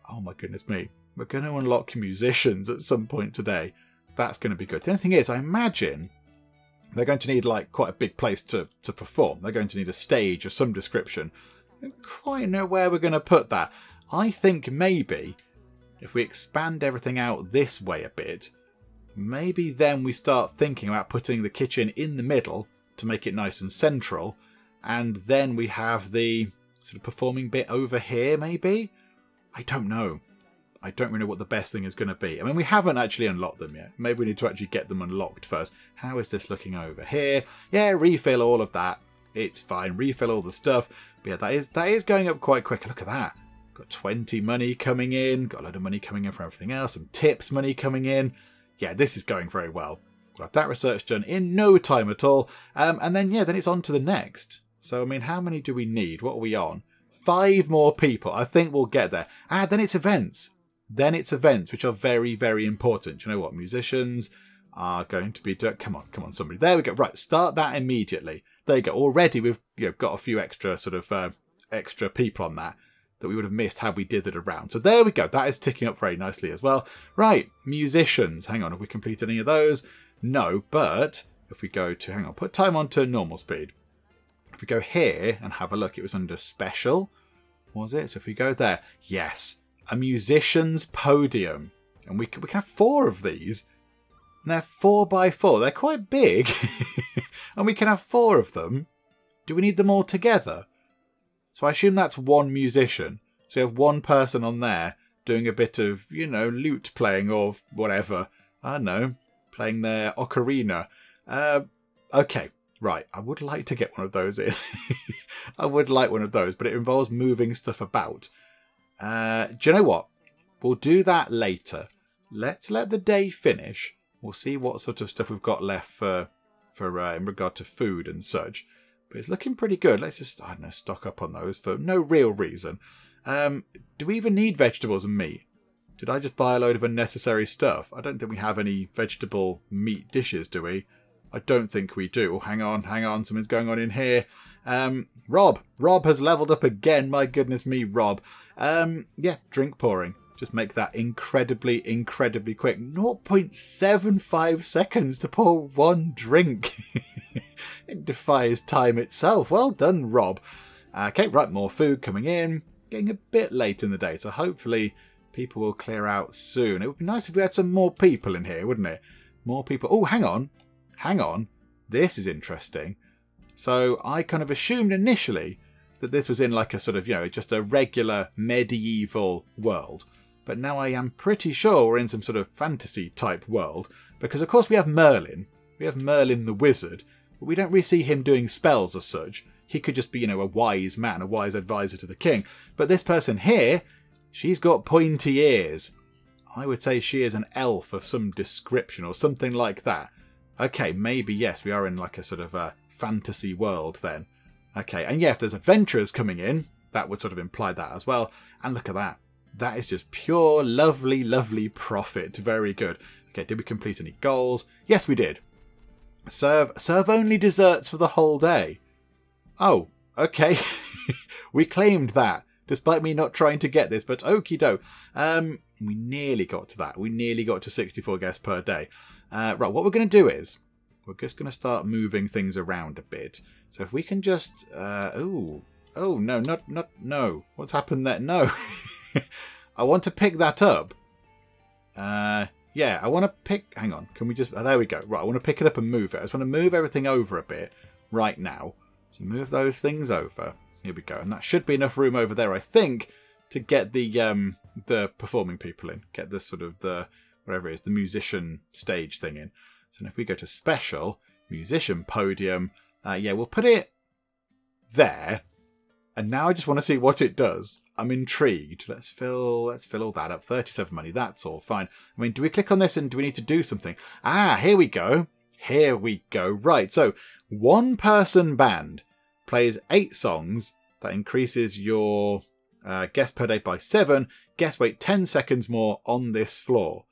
Oh, my goodness me. We're going to unlock musicians at some point today. That's going to be good. The only thing is, I imagine they're going to need like quite a big place to, to perform. They're going to need a stage of some description. I don't quite know where we're going to put that. I think maybe if we expand everything out this way a bit, maybe then we start thinking about putting the kitchen in the middle to make it nice and central. And then we have the sort of performing bit over here, maybe? I don't know. I don't really know what the best thing is going to be. I mean, we haven't actually unlocked them yet. Maybe we need to actually get them unlocked first. How is this looking over here? Yeah, refill all of that. It's fine. Refill all the stuff. But yeah, that is that is going up quite quick. Look at that. Got twenty money coming in. Got a load of money coming in for everything else. Some tips money coming in. Yeah, this is going very well. Got that research done in no time at all. Um, and then, yeah, then it's on to the next. So, I mean, how many do we need? What are we on? Five more people. I think we'll get there. Ah, then it's events. Then it's events, which are very, very important. Do you know what? Musicians are going to be... Come on, come on, somebody. There we go. Right, start that immediately. There you go. Already we've you know, got a few extra sort of uh, extra people on that that we would have missed had we dithered around. So there we go. That is ticking up very nicely as well. Right, musicians. Hang on, have we completed any of those? No, but if we go to... Hang on, put time on to normal speed. If we go here and have a look, it was under special, was it? So if we go there, yes. A musician's podium. And we can, we can have four of these. And they're four by four. They're quite big. And we can have four of them. Do we need them all together? So I assume that's one musician. So we have one person on there doing a bit of, you know, lute playing or whatever. I don't know. Playing their ocarina. Uh, okay. Right. I would like to get one of those in. I would like one of those. But it involves moving stuff about. Uh, do you know what? We'll do that later. Let's let the day finish. We'll see what sort of stuff we've got left for, for uh, in regard to food and such. But it's looking pretty good. Let's just, I don't know, stock up on those for no real reason. Um, do we even need vegetables and meat? Did I just buy a load of unnecessary stuff? I don't think we have any vegetable meat dishes, do we? I don't think we do. Hang on, hang on. Something's going on in here. Um, Rob. Rob has leveled up again. My goodness me, Rob. Um, yeah, drink pouring. Just make that incredibly, incredibly quick. zero point seven five seconds to pour one drink. It defies time itself. Well done, Rob. Okay, right, more food coming in. Getting a bit late in the day, so hopefully people will clear out soon. It would be nice if we had some more people in here, wouldn't it? More people. Oh, hang on. Hang on. This is interesting. So I kind of assumed initially that this was in like a sort of, you know, just a regular medieval world. But now I am pretty sure we're in some sort of fantasy type world. Because of course we have Merlin. We have Merlin the wizard. But we don't really see him doing spells as such. He could just be, you know, a wise man, a wise advisor to the king. But this person here, she's got pointy ears. I would say she is an elf of some description or something like that. Okay, maybe yes, we are in like a sort of a fantasy world then. Okay, and yeah, if there's adventurers coming in, that would sort of imply that as well. And look at that. That is just pure, lovely, lovely profit. Very good. Okay, did we complete any goals? Yes, we did. Serve serve only desserts for the whole day. Oh, okay. We claimed that, despite me not trying to get this, but okie doke. Um, we nearly got to that. We nearly got to sixty-four guests per day. Uh, right, what we're going to do is we're just going to start moving things around a bit. So if we can just... Uh, ooh. Oh, no, not... not no. What's happened there? No. I want to pick that up. Uh, yeah, I want to pick... Hang on. Can we just... Oh, there we go. Right, I want to pick it up and move it. I just want to move everything over a bit right now. So move those things over. Here we go. And that should be enough room over there, I think, to get the um, the performing people in. Get the sort of the... whatever it is, the musician stage thing in. So if we go to special, musician podium, uh, yeah, we'll put it there. And now I just want to see what it does. I'm intrigued. Let's fill let's fill all that up. thirty-seven money, that's all fine. I mean, do we click on this and do we need to do something? Ah, here we go. Here we go. Right, so one person band plays eight songs. That increases your uh, guest per day by seven. Guest wait ten seconds more on this floor.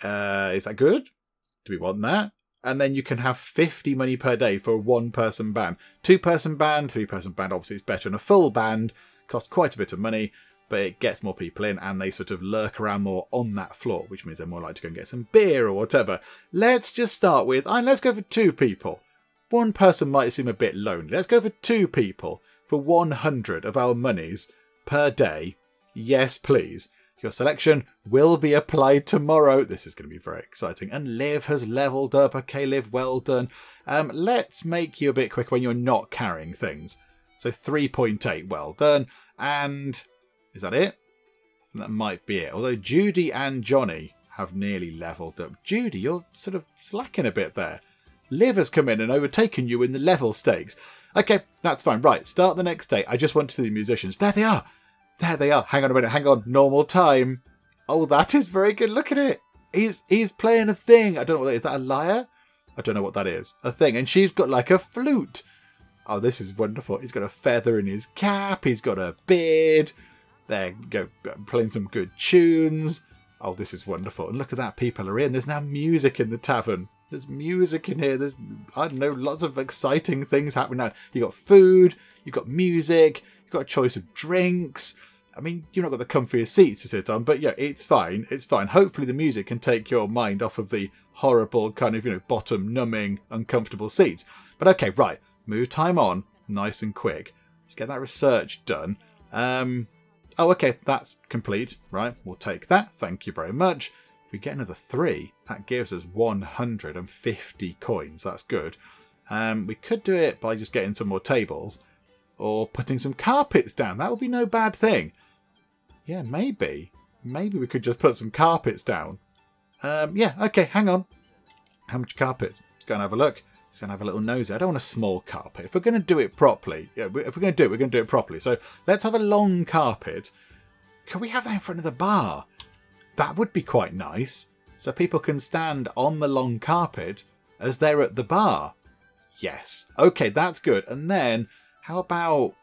Uh, is that good? Do we want that? And then you can have fifty money per day for a one-person band. Two-person band, three-person band, obviously it's better. And a full band costs quite a bit of money, but it gets more people in and they sort of lurk around more on that floor, which means they're more likely to go and get some beer or whatever. Let's just start with, and let's go for two people. One person might seem a bit lonely. Let's go for two people for one hundred of our monies per day. Yes, please. Your selection will be applied tomorrow. This is going to be very exciting. And Liv has leveled up. Okay, Liv, well done. Um, let's make you a bit quick when you're not carrying things. So three point eight, well done. And is that it? I think that might be it. Although Judy and Johnny have nearly leveled up. Judy, you're sort of slacking a bit there. Liv has come in and overtaken you in the level stakes. Okay, that's fine. Right, start the next day. I just want to see the musicians. There they are. There they are. Hang on a minute. Hang on. Normal time. Oh, that is very good. Look at it. He's he's playing a thing. I don't know what that is. Is that a lyre? I don't know what that is. A thing. And she's got like a flute. Oh, this is wonderful. He's got a feather in his cap. He's got a beard. There you go. Playing some good tunes. Oh, this is wonderful. And look at that. People are in. There's now music in the tavern. There's music in here. There's, I don't know, lots of exciting things happening now. You've got food. You've got music. You've got a choice of drinks. I mean, you've not got the comfiest seats to sit on, but yeah, it's fine. It's fine. Hopefully the music can take your mind off of the horrible kind of, you know, bottom numbing, uncomfortable seats. But okay, right. Move time on. Nice and quick. Let's get that research done. Um, oh, okay. That's complete. Right. We'll take that. Thank you very much. If we get another three, that gives us one hundred fifty coins. That's good. Um, we could do it by just getting some more tables or putting some carpets down. That would be no bad thing. Yeah, maybe. Maybe we could just put some carpets down. Um, yeah, okay, hang on. How much carpets? Let's go and have a look. Let's go and have a little nosy. I don't want a small carpet. If we're going to do it properly, yeah, if we're going to do it, we're going to do it properly. So let's have a long carpet. Can we have that in front of the bar? That would be quite nice. So people can stand on the long carpet as they're at the bar. Yes. Okay, that's good. And then how about...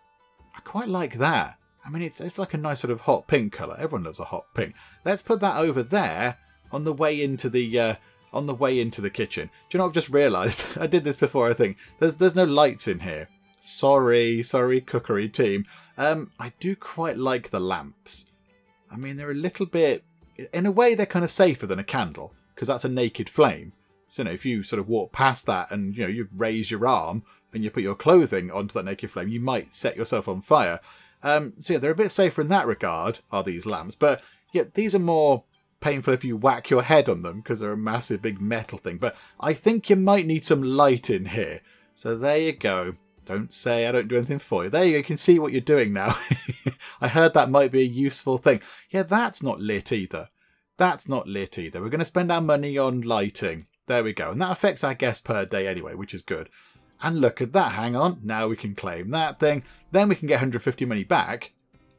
I quite like that. I mean, it's it's like a nice sort of hot pink colour. Everyone loves a hot pink. Let's put that over there on the way into the uh, on the way into the kitchen. Do you know what I've just realised? I did this before, I think. There's there's no lights in here. Sorry, sorry, cookery team. Um, I do quite like the lamps. I mean, they're a little bit... in a way, they're kind of safer than a candle because that's a naked flame. So, you know, if you sort of walk past that and, you know, you raise your arm and you put your clothing onto that naked flame, you might set yourself on fire. Um, so yeah, they're a bit safer in that regard, are these lamps. But yeah, these are more painful if you whack your head on them because they're a massive big metal thing. But I think you might need some light in here. So there you go. Don't say I don't do anything for you. There you go. You can see what you're doing now. I heard that might be a useful thing. Yeah, that's not lit either. That's not lit either. We're going to spend our money on lighting. There we go. And that affects our guests per day anyway, which is good. And look at that. Hang on. Now we can claim that thing. Then we can get one hundred fifty money back.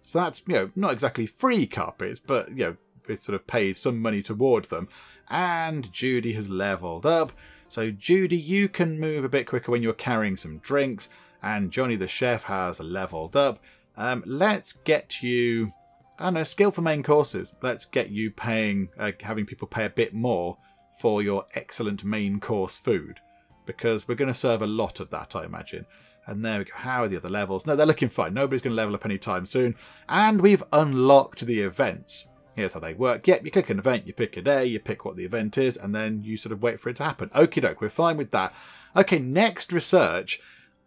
So that's, you know, not exactly free carpets, but, you know, it's sort of paid some money toward them. And Judy has leveled up. So Judy, you can move a bit quicker when you're carrying some drinks. And Johnny the chef has leveled up. Um, let's get you, I don't know, skill for main courses. Let's get you paying, uh, having people pay a bit more for your excellent main course food. because we're going to serve a lot of that, I imagine. And there we go. How are the other levels? No, they're looking fine. Nobody's going to level up anytime soon. And we've unlocked the events. Here's how they work. Yep, you click an event, you pick a day, you pick what the event is, and then you sort of wait for it to happen. Okie doke, we're fine with that. Okay, next research.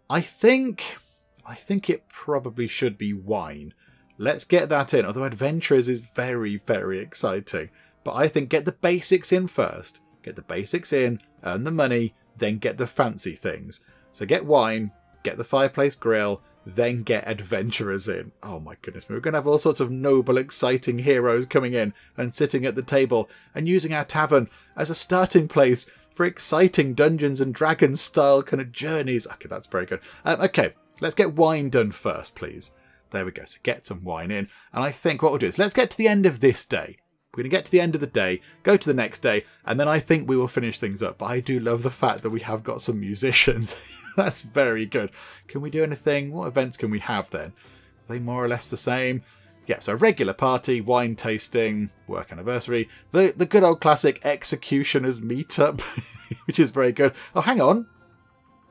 I think, I think it probably should be wine. Let's get that in, although Adventurers is very, very exciting. But I think get the basics in first. Get the basics in, earn the money, then get the fancy things. So get wine, get the fireplace grill, then get Adventurers in. Oh my goodness, we're going to have all sorts of noble, exciting heroes coming in and sitting at the table and using our tavern as a starting place for exciting Dungeons and Dragons style kind of journeys. Okay, that's very good. Um, okay, let's get wine done first, please. There we go, so get some wine in. And I think what we'll do is let's get to the end of this day. We're going to get to the end of the day, go to the next day, and then I think we will finish things up. But I do love the fact that we have got some musicians. That's very good. Can we do anything? What events can we have then? Are they more or less the same? Yeah, so a regular party, wine tasting, work anniversary, the, the good old classic executioners meetup, which is very good. Oh, hang on.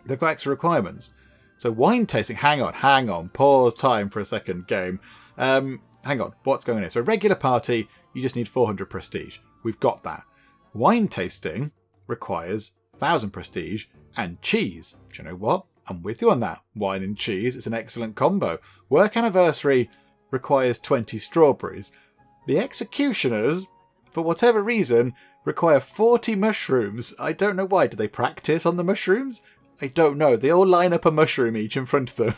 They've got extra requirements. So wine tasting, hang on, hang on, pause time for a second game. Um, hang on, what's going on here? So a regular party, you just need four hundred prestige. We've got that. Wine tasting requires one thousand prestige and cheese. Do you know what? I'm with you on that. Wine and cheese, it's an excellent combo. Work anniversary requires twenty strawberries. The executioners, for whatever reason, require forty mushrooms. I don't know why. Do they practice on the mushrooms? I don't know. They all line up a mushroom each in front of them.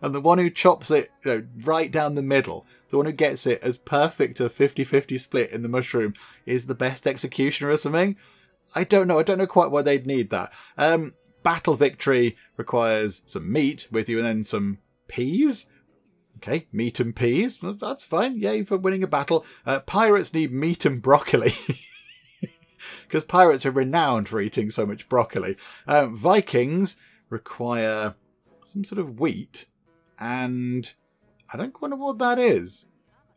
And the one who chops it, you know, right down the middle, the one who gets it as perfect a fifty fifty split in the mushroom is the best executioner or something. I don't know. I don't know quite why they'd need that. Um, battle victory requires some meat with you and then some peas. Okay, meat and peas. That's fine. Yay for winning a battle. Uh, pirates need meat and broccoli. Because pirates are renowned for eating so much broccoli. Um, Vikings require some sort of wheat. And I don't know what that is.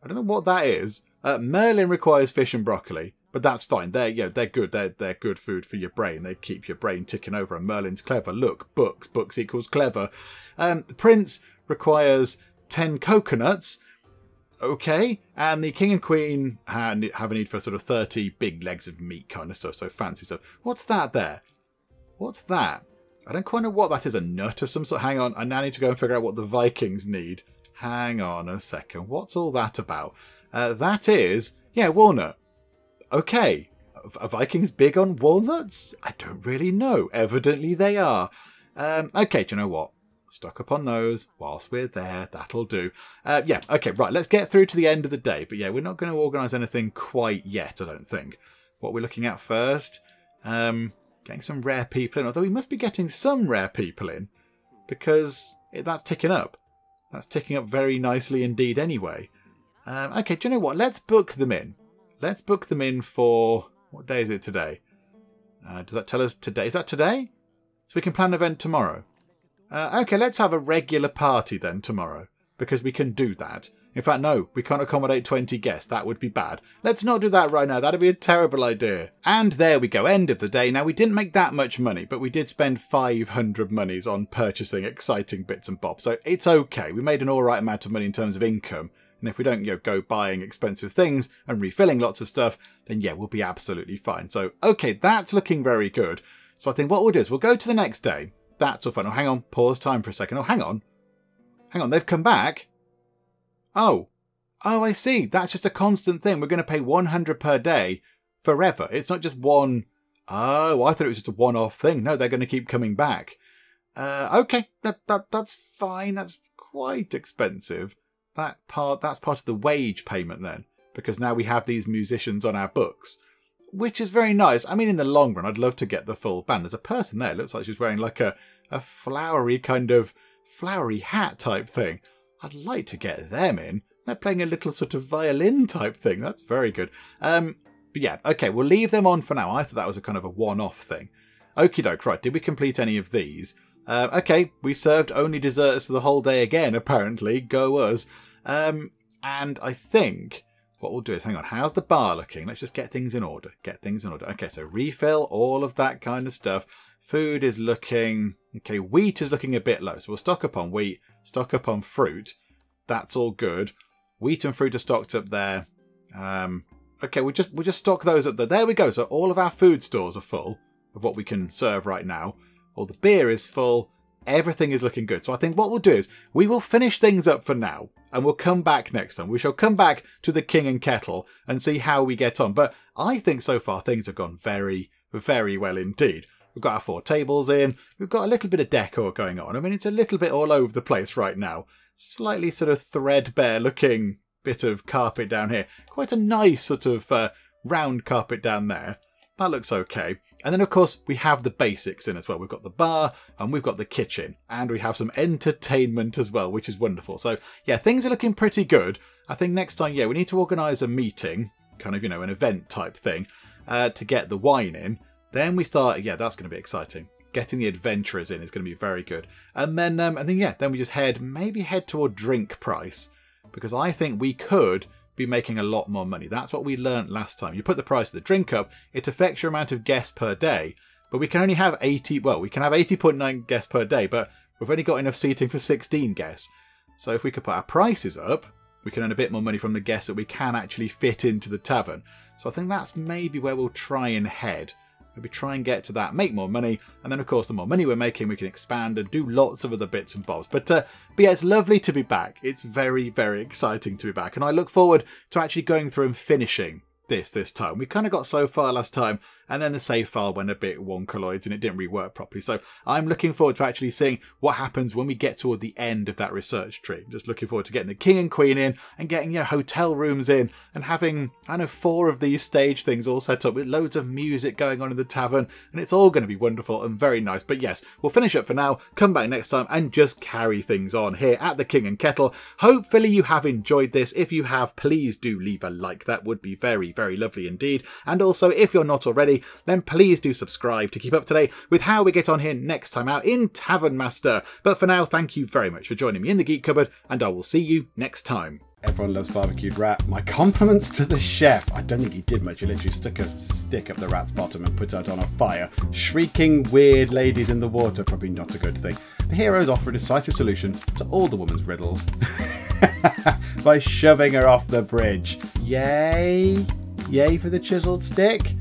I don't know what that is. Uh, Merlin requires fish and broccoli. But that's fine. They're, yeah, they're good. They're, they're good food for your brain. They keep your brain ticking over. And Merlin's clever. Look, books. Books equals clever. Um, the prince requires ten coconuts. Okay. And the king and queen have a need for sort of thirty big legs of meat kind of stuff. So fancy stuff. What's that there? What's that? I don't quite know what that is. A nut of some sort. Hang on. I now need to go and figure out what the Vikings need. Hang on a second. What's all that about? Uh, that is, yeah, walnut. Okay, are Vikings big on walnuts? I don't really know. Evidently they are. Um, okay, do you know what? Stock up on those whilst we're there. That'll do. Uh, yeah, okay, right. Let's get through to the end of the day. But yeah, we're not going to organise anything quite yet, I don't think. What we're looking at first, um, getting some rare people in. Although we must be getting some rare people in because that's ticking up. That's ticking up very nicely indeed anyway. Um, okay, do you know what? Let's book them in. Let's book them in for... What day is it today? Uh, does that tell us today? Is that today? So we can plan an event tomorrow. Uh, okay, let's have a regular party then tomorrow. Because we can do that. In fact, no, we can't accommodate twenty guests. That would be bad. Let's not do that right now. That'd be a terrible idea. And there we go. End of the day. Now, we didn't make that much money, but we did spend five hundred monies on purchasing exciting bits and bobs. So it's okay. We made an all right amount of money in terms of income. And if we don't, you know, go buying expensive things and refilling lots of stuff, then yeah, we'll be absolutely fine. So, okay, that's looking very good. So I think what we'll do is we'll go to the next day. That's all fine. Oh, hang on. Pause time for a second. Oh, hang on. Hang on. They've come back. Oh. Oh, I see. That's just a constant thing. We're going to pay one hundred per day forever. It's not just one. Oh, I thought it was just a one-off thing. No, they're going to keep coming back. Uh, okay. That, that, that's fine. That's quite expensive. That part, that's part of the wage payment then, because now we have these musicians on our books, which is very nice. I mean, in the long run, I'd love to get the full band. There's a person there. It looks like she's wearing like a, a flowery kind of flowery hat type thing. I'd like to get them in. They're playing a little sort of violin type thing. That's very good. Um, but yeah, okay, we'll leave them on for now. I thought that was a kind of a one-off thing. Okie doke, right, did we complete any of these? Uh, okay, we served only desserts for the whole day again, apparently. Go us. Um, and I think what we'll do is, hang on, how's the bar looking? Let's just get things in order. Get things in order. Okay, so refill all of that kind of stuff. Food is looking... Okay, wheat is looking a bit low. So we'll stock up on wheat, stock up on fruit. That's all good. Wheat and fruit are stocked up there. Um, okay, we'll just, we'll just stock those up there. There we go. So all of our food stores are full of what we can serve right now. All the beer is full. Everything is looking good. So I think what we'll do is we will finish things up for now and we'll come back next time. We shall come back to the King and Kettle and see how we get on. But I think so far things have gone very, very well indeed. We've got our four tables in. We've got a little bit of decor going on. I mean, it's a little bit all over the place right now. Slightly sort of threadbare looking bit of carpet down here. Quite a nice sort of uh, round carpet down there. That looks okay. And then, of course, we have the basics in as well. We've got the bar and we've got the kitchen and we have some entertainment as well, which is wonderful. So, yeah, things are looking pretty good. I think next time, yeah, we need to organise a meeting, kind of, you know, an event type thing uh, to get the wine in. Then we start, yeah, that's going to be exciting. Getting the adventurers in is going to be very good. And then, um, and then, yeah, then we just head, maybe head toward drink price because I think we could be making a lot more money. That's what we learned last time. You put the price of the drink up, it affects your amount of guests per day, but we can only have eighty, well, we can have eighty point nine guests per day, but we've only got enough seating for sixteen guests. So if we could put our prices up, we can earn a bit more money from the guests that we can actually fit into the tavern. So I think that's maybe where we'll try and head. Maybe try and get to that, make more money, and then of course the more money we're making, we can expand and do lots of other bits and bobs. But, uh, but yeah, it's lovely to be back. It's very, very exciting to be back, and I look forward to actually going through and finishing this this time. We kind of got so far last time, and then the save file went a bit wonkaloids, and it didn't rework properly. So I'm looking forward to actually seeing what happens when we get toward the end of that research tree. I'm just looking forward to getting the king and queen in, and getting, you know, hotel rooms in, and having, I know, four of these stage things all set up with loads of music going on in the tavern, and it's all going to be wonderful and very nice. But yes, we'll finish up for now, come back next time, and just carry things on here at the King and Kettle. Hopefully you have enjoyed this. If you have, please do leave a like. That would be very, very lovely indeed. And also, if you're not already, then please do subscribe to keep up to date with how we get on here next time out in Tavern Master. But for now, thank you very much for joining me in the Geek Cupboard, and I will see you next time. Everyone loves barbecued rat. My compliments to the chef. I don't think he did much. He literally stuck a stick up the rat's bottom and put it on a fire. Shrieking weird ladies in the water, probably not a good thing. The heroes offer a decisive solution to all the woman's riddles by shoving her off the bridge. Yay! Yay for the chiseled stick.